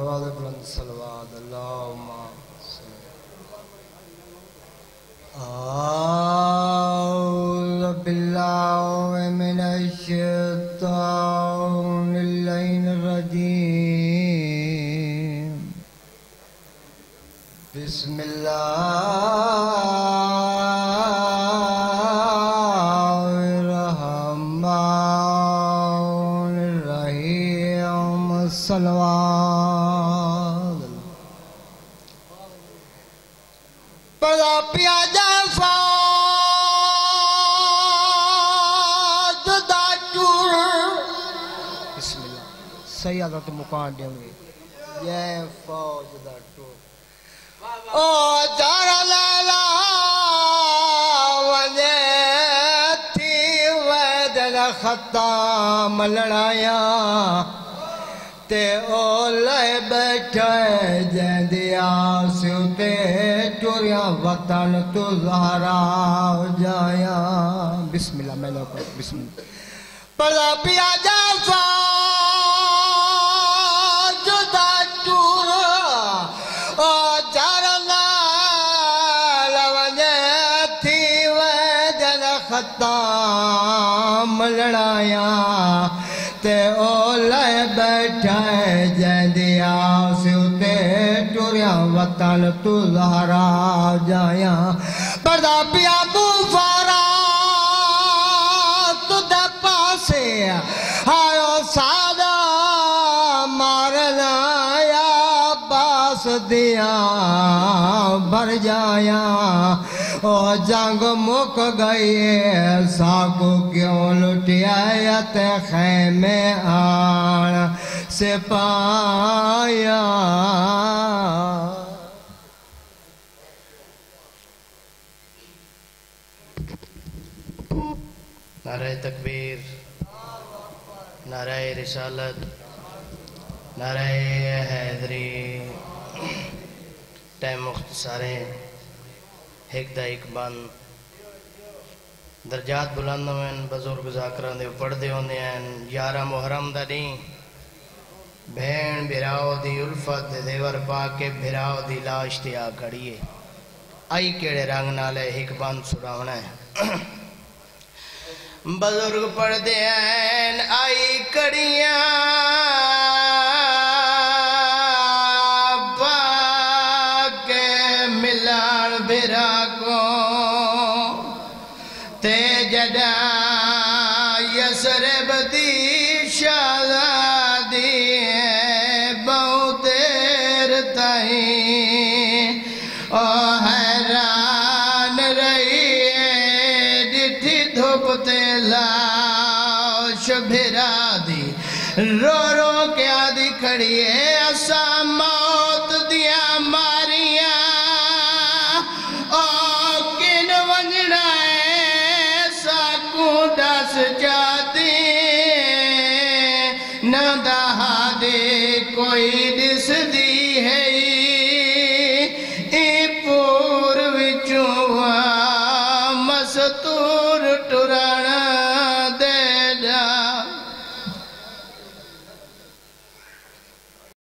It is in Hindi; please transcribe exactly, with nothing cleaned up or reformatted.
फवाद बुलंद सलवाद अल्लाहुम्मा औज़ बिल्लाहि मिनश शैतानिर रजीम बिस्मिल्लाह सलवाद बड़ा प्याजा सही आदत मुकान देंगे जय फौज दा टूर ओ जारा लैला वने थी वैदल खता मलड़ाया ते ओले बैठे जंदिया सुते चुरिया वतन तू जहरा जाया बिस्मिल्लाह मैं लोग बिस्मिल्लाह पड़ा पिया जाफा जुदा चूरा ओ जारना लवने थी वैदन खता मलड़ाया ते ओले बैठे जंदिया सुते टुरिया वतन तू जहरा जाया पर्दा पिया गुफारा तुदे पासे आयो सादा मारना या पास दिया भर जाया ओ जंग मुक गई साकू क्यों लुटिया ते खेमे आन से पाया नारे तकबीर नारे रिसालत नारे हैदरी टाइम मुख्तसारे एक दा एक बंद दर्जात बुलंद में बजुर्ग जाकरां दे पढ़दे होंदे हैं यारा मुहर्रम दा नहीं भैन भिराओ दी उल्फत दे देवर पाके भिराओ दी लाश ते आ खड़ी है आई केड़े रंग नाल एक बंद सुनावना है बजुर्ग पढ़दे हैं आई कड़ियां रो रो के आदि खड़ी है असा मौत दिया मारिया ओ